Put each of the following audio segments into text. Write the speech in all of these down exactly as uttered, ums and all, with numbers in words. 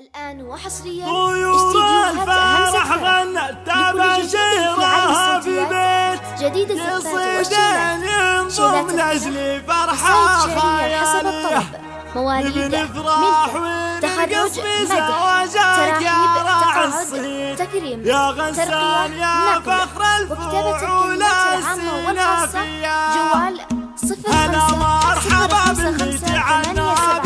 الآن وحصريا استديوهات أهم سفرة تباشيرها في بيت جديدة الزفات والشيلات من أجل فرحة حسب الطلب مواليد من تخرج مدح تراحيب تقاعد تكريم ترقية نقل وكتابة الكلمات العامة والخاصة جوال صفر خمسة صفر خمسة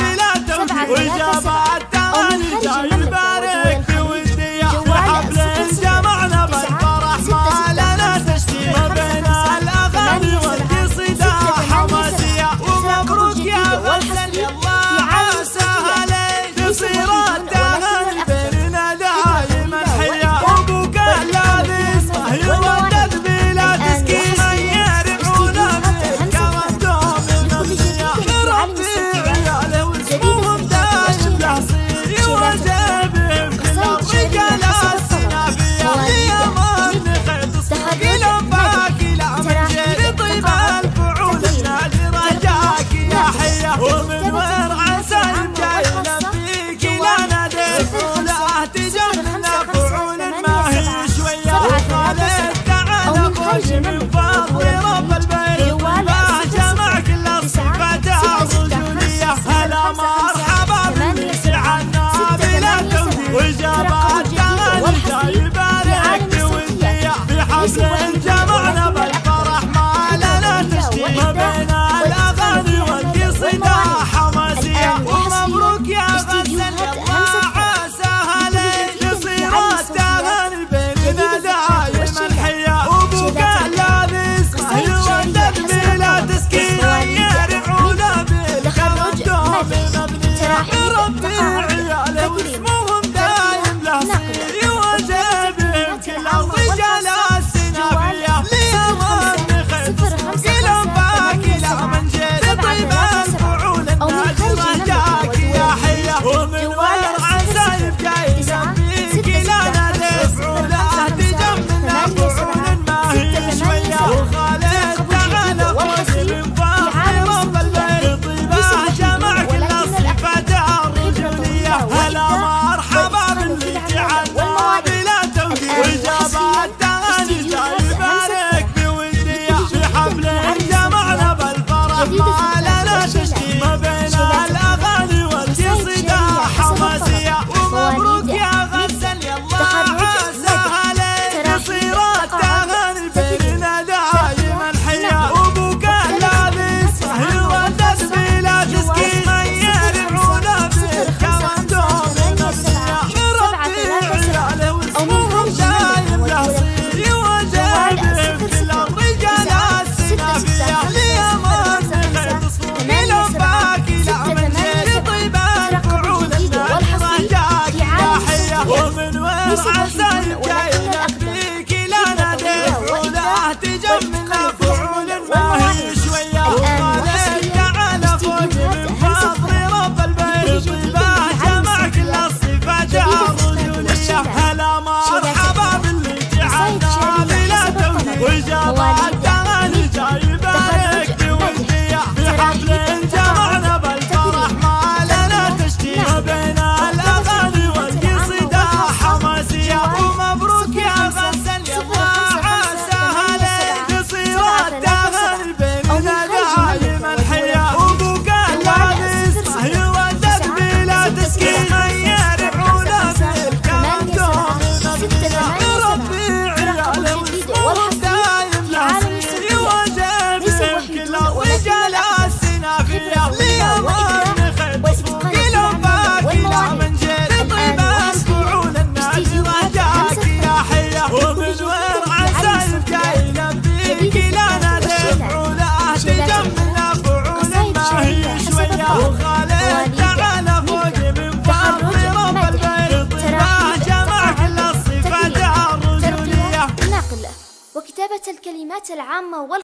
وجبات تغني جاي يبارك في ودي حبلين جمعنا بالفرح ما لنا تشتي ما بين الاغاني والقصيده حماسيه ومبروك يا غزال يلا عسى عليك تصير التهاني بيننا دايما حيا ابوك اللذيذ ما هي ودت بلا تسكين يرعونا من كرم دوم المبنيه ربي عياله وجبوه من فضل رب البيت والباه جمع كل الصفاتها الرجولية هلا مرحبا بنسي عنا بلا تمثيل وجبات تغني جاي يبارك في ودية في حفل جمعنا بالفرح ما لنا تشتي ما بين الأغاني والقصيدة حماسية ومبروك يا غزال يلا عسى عليك يصير التهاني بيننا دايما حيا الكلمات العامة والخاصة.